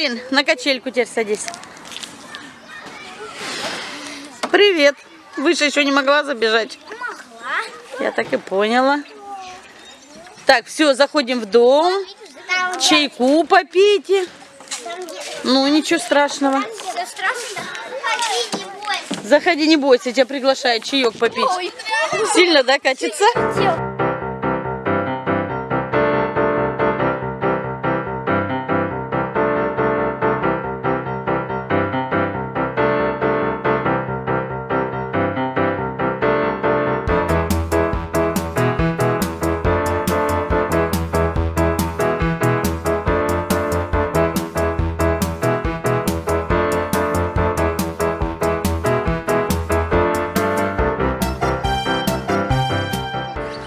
Каролин, на качельку теперь садись. Привет. Выше еще не могла забежать? Могла. Я так и поняла. Так, все, заходим в дом. Чайку попейте. Ну, ничего страшного. Заходи, не бойся, тебя приглашают чаек попить. Ой. Сильно, да, катится?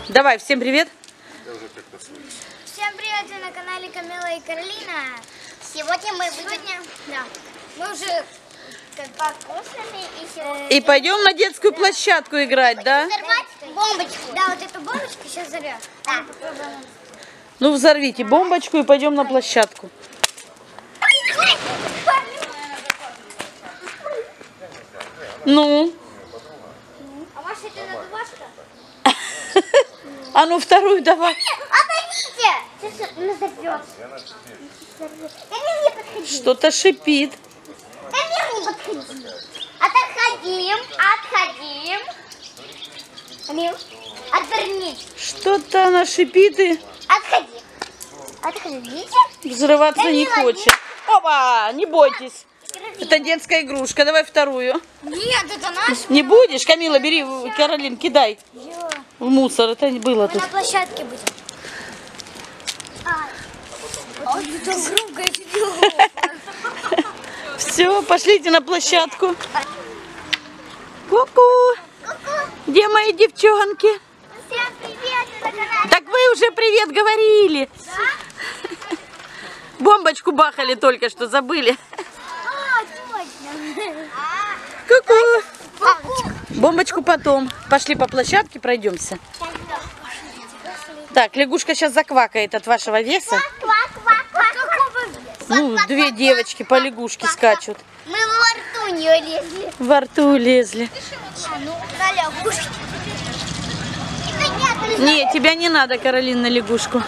Давай, всем привет! Всем привет, вы на канале Камила и Каролина. Сегодня мы уже как покушали и пойдем на детскую площадку играть, да? Взорвать бомбочку. Да, вот эту бомбочку сейчас взорвем. Да. Ну взорвите бомбочку и пойдем на площадку. Ну? А может это надувашка? А ну вторую давай. Что-то шипит. Отходим, отходим. Отвернись. Что-то она шипит и... Отходи. Отходите. Взрываться не хочет. Опа, не бойтесь. Это детская игрушка. Давай вторую. Нет, это наша. Не будешь? Камила, бери, Каролин, кидай. В мусор, это не было. Мы тут на площадке будем. Все, пошлите на площадку. Ку-ку. Где мои девчонки? Всем привет, на канале. Так вы уже привет говорили. Да? Бомбочку бахали только что, забыли. Ку-ку. Бомбочку потом. Пошли по площадке, пройдемся. Так, лягушка сейчас заквакает от вашего веса. Ну, две девочки по лягушке скачут. Мы во рту не лезли. Во рту лезли. Не, тебя не надо, Каролин, на лягушку.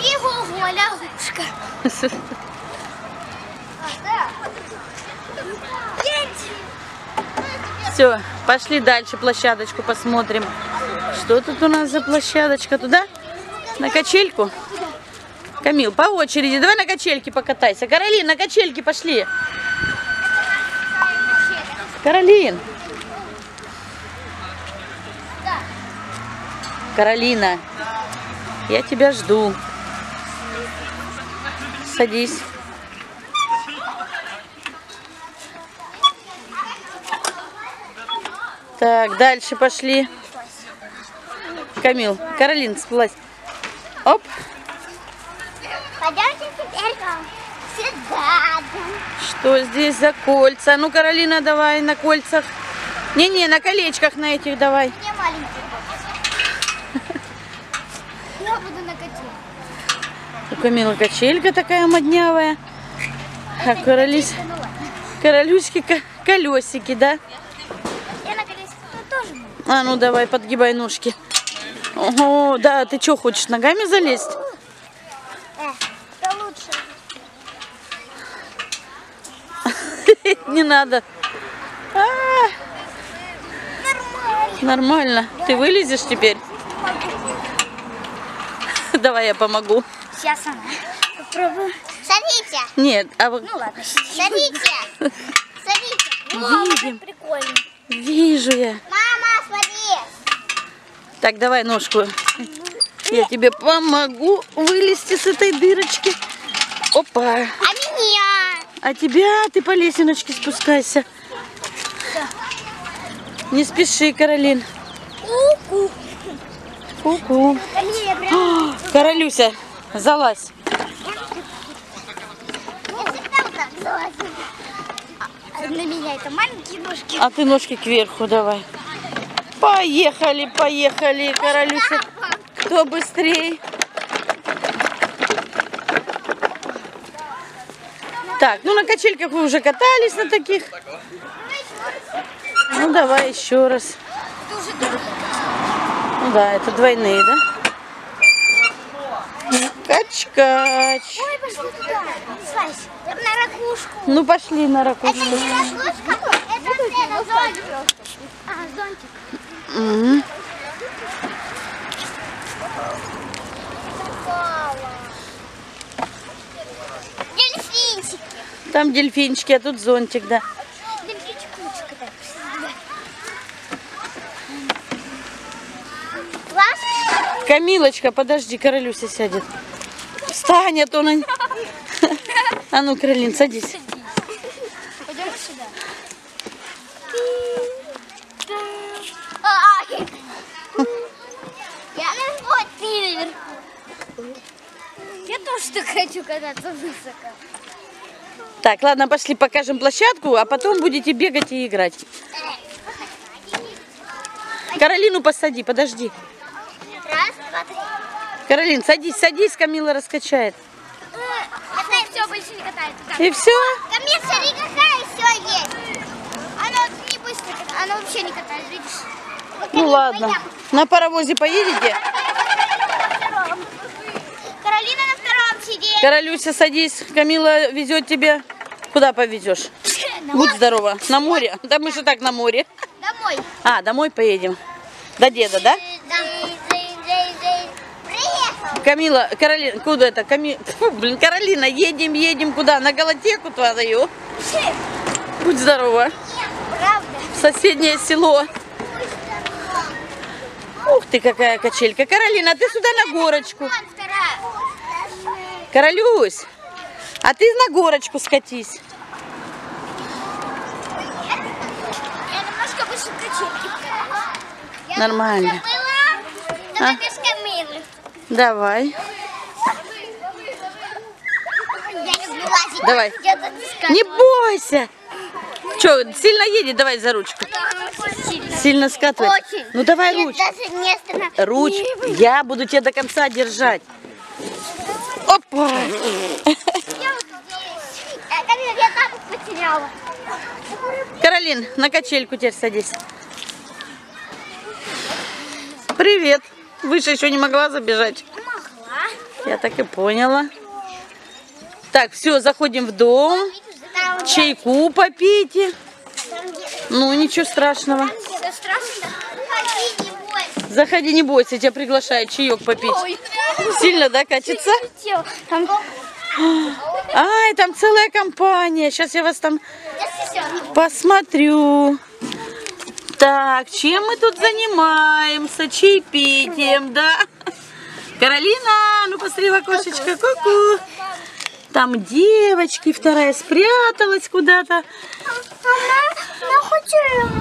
Его лягушка. Все, пошли дальше площадочку посмотрим. Что тут у нас за площадочка? Туда? На качельку? Камил, по очереди. Давай на качельке покатайся. Каролин, на качельке пошли. Каролин. Каролина, я тебя жду. Садись. Так, дальше пошли. Камил, Каролин, сплазь. Оп. Пойдемте теперь сюда. Что здесь за кольца? Ну, Каролина, давай на кольцах. Не-не, на колечках на этих давай. Мне маленький. Я буду на качельке. У Камилы качелька такая моднявая. А Каролюшки колесики, да? А ну давай, подгибай ножки. Ого, да, ты что, хочешь ногами залезть? Да лучше. Не надо. Нормально. Ты вылезешь теперь? Давай я помогу. Сейчас она. Попробую. Садите. Нет, а вот. Ну ладно. Садите. Садите. Прикольно. Вижу я. Так, давай ножку. Я тебе помогу вылезти с этой дырочки. Опа. А меня? А тебя? Ты по лесеночке спускайся. Не спеши, Каролин. Ку-ку. Ку-ку. Каролюся, залазь. На меня это маленькие ножки. А ты ножки кверху давай. Поехали, поехали, Каролюша. Кто быстрее? Так, ну на качельках вы уже катались на таких. Ну давай еще раз. Ну да, это двойные, да? Кач-кач. Ой, пошли туда. На ракушку. Ну пошли на ракушку. Это не ракушка, это зонтик. А, зонтик. Угу. Дельфинчики. Там дельфинчики, а тут зонтик, да. Камилочка, подожди, Каролюся сядет. Встань, а то она... А ну, Каролин, садись. Пойдем сюда. Я вот наверху. Я тоже так хочу кататься высоко. Так, ладно, пошли покажем площадку, а потом будете бегать и играть. Каролину посади, подожди. Каролин, садись, садись, Камила раскачает. Это все, больше не катает. И все? Камила, смотри, какая все есть. Она не быстро катает, она вообще не катает, видишь? Вот, Камила, ну ладно, пойдем. На паровозе поедете? Каролина на втором сидит. Каролюся, садись, Камила везет тебя. Куда повезешь? Будь здорова, на море? Да мы же так на море. Домой. А, домой поедем. До деда, да? Камила, Каролина, куда это? Фу, блин, Каролина, едем куда? На галатеку твою? Будь здорова. В соседнее село. Ух ты, какая качелька. Каролина, а ты сюда на горочку. Каролюсь, а ты на горочку скатись. Я немножко выше качельки. Нормально. А? Давай. Давай. Не бойся. Че, сильно едет? Давай за ручку. Сильно скатывай. Ну давай ручку. Ручку. Я буду тебя до конца держать. Опа. Каролин, на качельку теперь садись. Привет. Выше еще не могла забежать? Могла. Я так и поняла. Так, все, заходим в дом. Чайку попейте. Ну, ничего страшного. Заходи, не бойся, тебя приглашают чаек попить. Сильно, да, катится? Ай, там целая компания. Сейчас я вас там посмотрю. Так, чем мы тут занимаемся? Чаепитием, да? Каролина, ну посмотри в окошечко, ку-ку. Там девочки, вторая спряталась куда-то. Она хочет,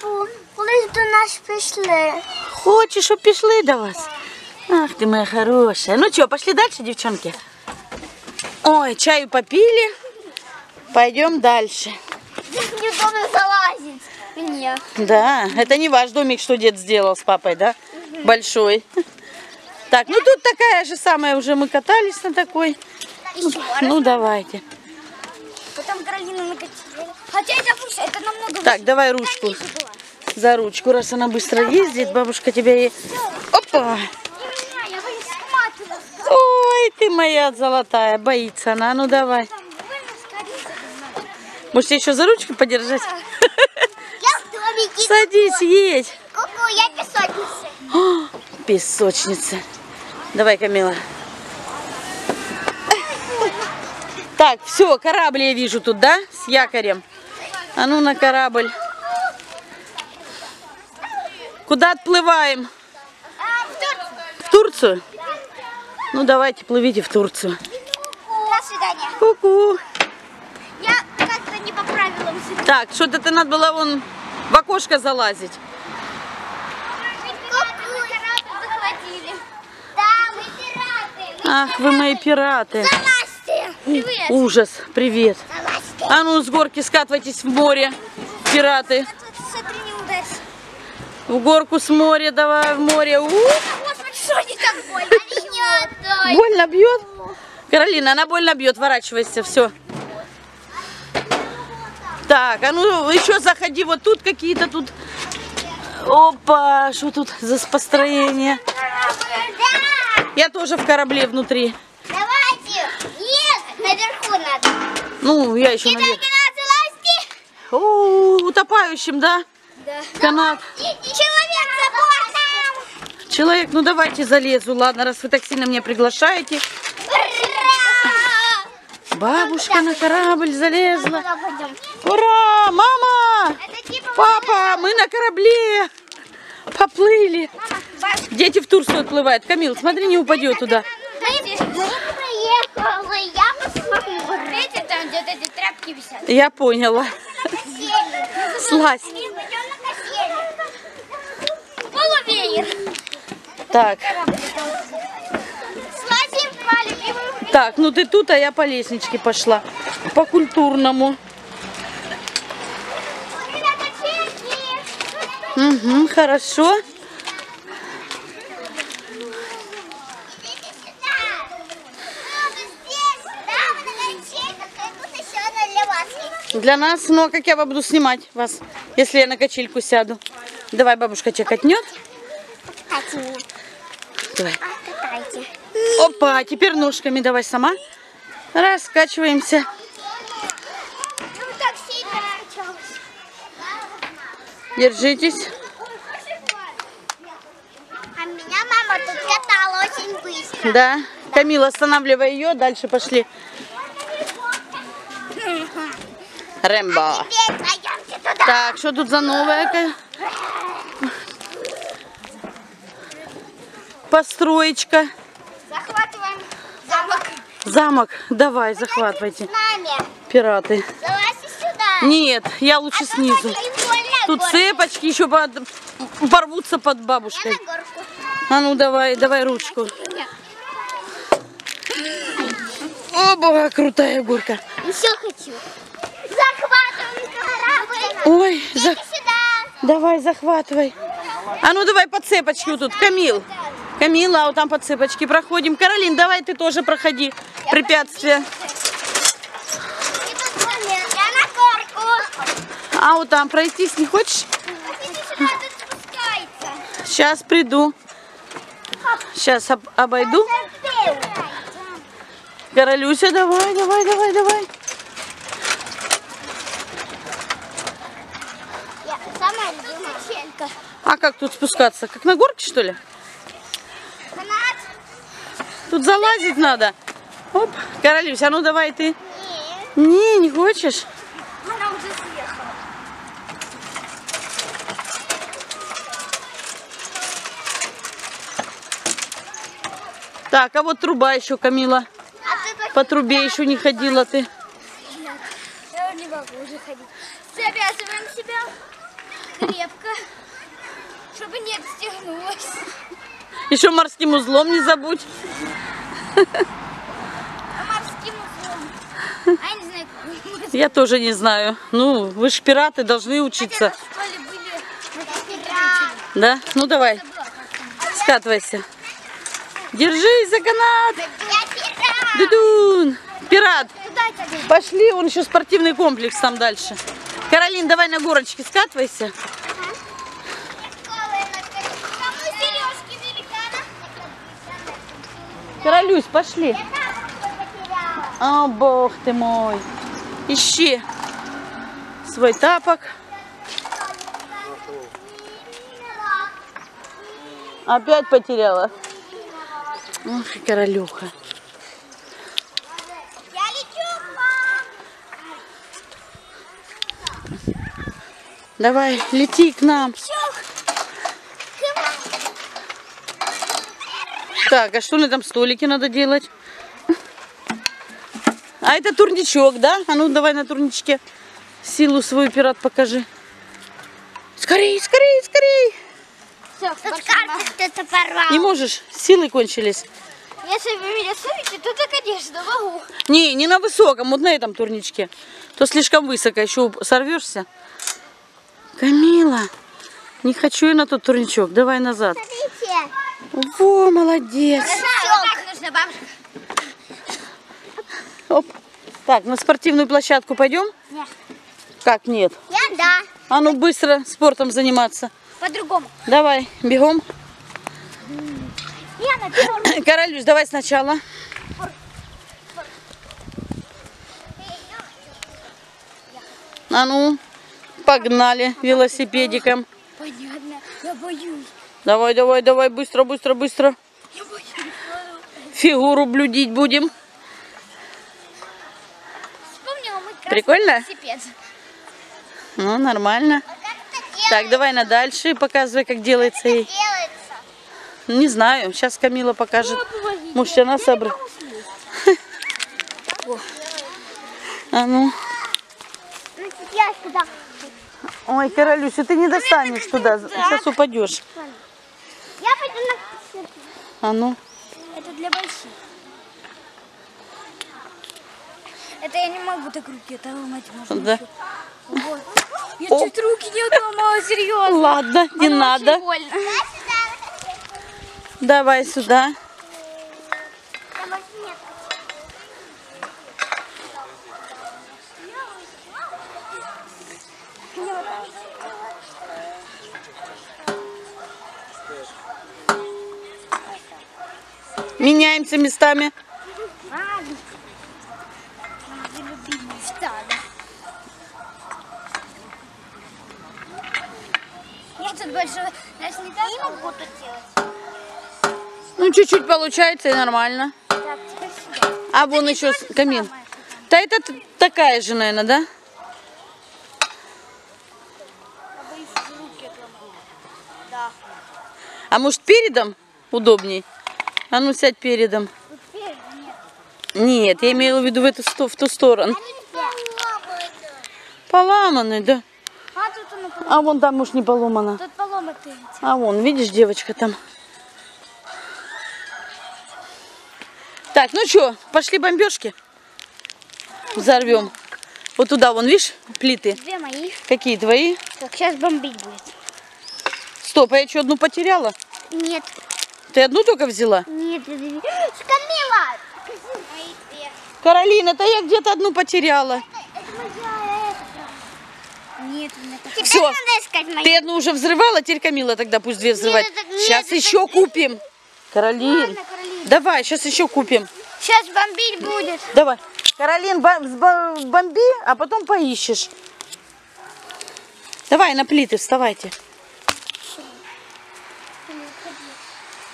до нас пришли. Хочешь, чтобы пришли до вас? Ах ты моя хорошая. Ну что, пошли дальше, девчонки? Ой, чаю попили. Пойдем дальше. Здесь неудобно залазить. Нет. Да, это не ваш домик, что дед сделал с папой, да? Угу. Большой. Так, ну тут такая же самая, уже мы катались на такой. Еще ну давайте. Потом Каролина накатила. Хотя это намного. Так, давай ручку. За ручку, раз она быстро ездит, бабушка тебя и... Опа! Ой, ты моя золотая, боится она, ну давай. Можете еще за ручку подержать? Садись, есть. Ку-ку, я песочница. О, песочница. Давай, Камила. Так, все, корабль я вижу тут, да? С якорем. А ну на корабль. Куда отплываем? В Турцию? Ну, давайте, плывите в Турцию. До свидания. Ку-ку. Я как-то не по правилам сидела. Так, что-то ты надо было вон... в окошко залазить. Ах, вы мои пираты. Ужас, привет. А ну, с горки скатывайтесь в море, пираты. В горку с моря, давай, в море. Больно бьет? Каролина, она больно бьет, ворачивайся, все. Так, а ну еще заходи, вот тут какие-то тут... Опа, что тут за построение? Я тоже в корабле внутри. Давайте, нет, наверху надо. Ну, я еще наверх. О, утопающим, да? Да. Канат. Человек, ну давайте залезу, ладно, раз вы так сильно меня приглашаете. Ура! Бабушка на корабль залезла. Ура! Мама! Папа, мы на корабле. Поплыли. Дети в Турцию отплывают. Камил, смотри, не упадет туда. Я поняла. Слазь. Так. Так, ну ты тут, а я по лестничке пошла. По культурному. Угу, хорошо. Для нас, ну а как я буду снимать вас, если я на качельку сяду? Давай, бабушка тебя катнет. Давай. Опа, теперь ножками давай сама. Раскачиваемся. Держитесь. А меня мама тут катала очень быстро. Да. Камила, останавливай ее, дальше пошли. Рэмбо. Так, что тут за новая построечка? Захватываем замок. Замок, давай, захватывайте. Пираты. Залазьте сюда. Нет, я лучше снизу. Тут цепочки еще порвутся под бабушкой. А ну давай, давай ручку. Оба, крутая горка. Еще хочу. Захватываем корабль. Ой, давай, захватывай. А ну давай по цепочке тут, Камил. Камила, вот там по цепочке проходим. Каролин, давай ты тоже проходи препятствия. А вот там пройтись не хочешь? Сейчас приду. Сейчас обойду. Каролюся, давай, давай, давай, давай. А как тут спускаться? Как на горке, что ли? Тут залазить надо. Оп, Каролюся, а ну давай ты. Не, не хочешь? Так, а вот труба еще, Камила. А по трубе еще не ходила ты. Нет, я не могу уже ходить. Завязываем себя крепко, чтобы не отстегнулось. Еще морским узлом не забудь. Морским узлом. А я не знаю, как. Я тоже не знаю. Ну, вы же пираты, должны учиться. Хотя в школе были пираты. Да? Ну давай, скатывайся. Держись за канат! Я пират! Дудун! Пират! Пошли, он еще спортивный комплекс там дальше. Каролин, давай на горочке скатывайся. Каролюсь, пошли. О, бог ты мой. Ищи свой тапок. Опять потеряла. Ох, и королюха. Я лечу, мам. Давай, лети к нам. Так, а что на этом столике надо делать? А это турничок, да? А ну давай на турничке силу свою, пират, покажи. Скорей, скорей, скорей. Все, тут карты кто-то порвал. Не можешь? Силы кончились. Если вы меня слышите, то так, конечно, могу. Не, не на высоком, вот на этом турничке. То слишком высоко, еще сорвешься. Камила, не хочу я на тот турничок, давай назад. Смотрите. Во, молодец. Хорошо, вот так, нужно. Оп. Так, на спортивную площадку пойдем? Нет. Как нет? Я да. А ну быстро спортом заниматься. По-другому. Давай, бегом. Я на первом месте. Каролюш, давай сначала. А ну, погнали велосипедиком. Понятно, я боюсь. Давай, давай, давай, быстро, быстро, быстро. Я боюсь. Фигуру блюдить будем. Вспомнила, мы красный прикольно? Велосипед. Ну, нормально. А как это делается? Так, давай на дальше, показывай, как делается ей. Не знаю, сейчас Камила покажет. Может, она собрала. А ну. Ой, Каролюся, ты не достанешь туда, сейчас упадешь. Я пойду на... А ну. Это для больших. Это я не могу так руки отломать. Да. Вот. Я чуть руки не отломала, серьезно. Ладно, не надо. Давай сюда. Меняемся местами. Ну, чуть-чуть получается и нормально. А вон еще камин. Да это такая же, наверное, да? А может передом удобней? А ну сядь передом. Нет, я имела в виду в ту сторону. Поломаны, да. А вон там уж не поломано. А вон, видишь, девочка там. Так, ну что, пошли бомбежки. Взорвем. Вот туда, вон, видишь, плиты. Две мои. Какие твои? Так, сейчас бомбить будет. Стоп, а я что, одну потеряла? Нет. Ты одну только взяла? Нет, Камила! Каролина, то я где-то одну потеряла. Нет, все, надо искать мою. Ты одну уже взрывала, теперь Камила тогда пусть две взрывать. Нет, сейчас еще купим. Каролин, ладно, давай, сейчас еще купим. Сейчас бомбить будет. Давай, Каролин, бомби, а потом поищешь. Давай на плиты вставайте.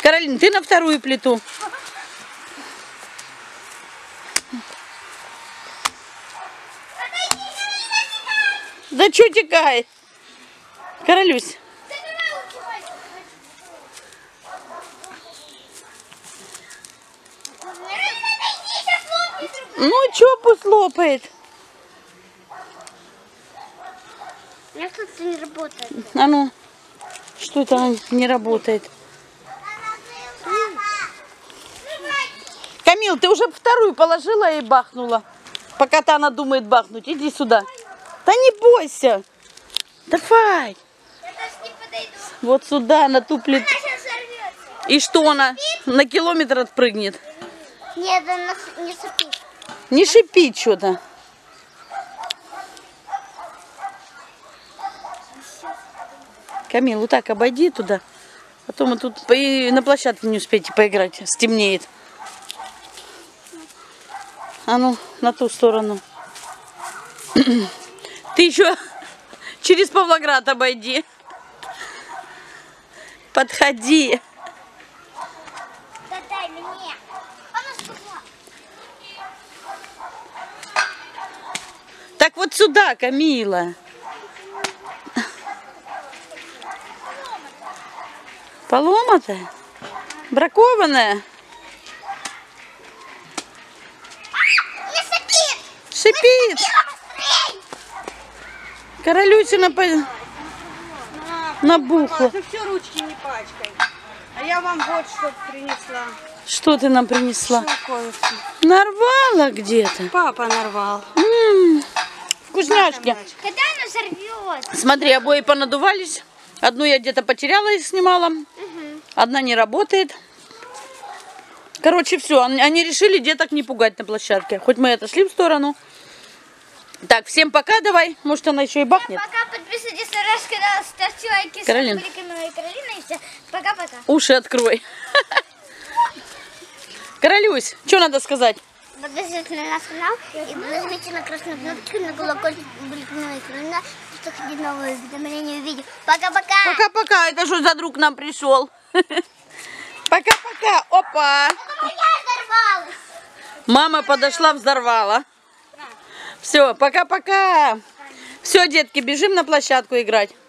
Каролин, ты на вторую плиту. Да что текай? Каролюсь. Ну что, пусть лопает. У меня что-то не работает. А ну, что-то не работает. Камил, ты уже вторую положила и бахнула. Пока-то она думает бахнуть. Иди сюда. Да не бойся. Давай. Я даже не подойду. Вот сюда, на ту плиту. И что она? На километр отпрыгнет? Нет, она не шипит. Не шипит что-то. Камил, вот так обойди туда. Потом мы тут и на площадке не успеете поиграть. Стемнеет. А ну, на ту сторону. Ты еще через Павлоград обойди. Подходи. Да дай мне. Так вот сюда, Камила. Поломатая? Бракованная? Шипит. Каролюсина набухла. Ну все, ручки не пачкай. А я вам вот что принесла. Что ты нам принесла? Нарвала где-то. Папа нарвал. Вкусняшки. Когда она взорвет? Смотри, обои понадувались. Одну я где-то потеряла и снимала. Одна не работает. Короче, все. Они решили деток не пугать на площадке. Хоть мы отошли в сторону. Так, всем пока, давай. Может, она еще и бахнет. Всем пока, подписывайтесь на наш канал, ставьте лайки. С вами были Камила и Каролина, и все. Пока-пока. Уши открой. Королюсь, что надо сказать? Подписывайтесь на наш канал и нажмите на красную кнопочку, на колокольчик, были Камила и Каролина, чтобы ходить новые уведомления в видео. Пока-пока. Пока-пока. Это что за друг нам пришел? Пока-пока. Опа. Мама подошла, взорвала. Все, пока-пока. Все, детки, бежим на площадку играть.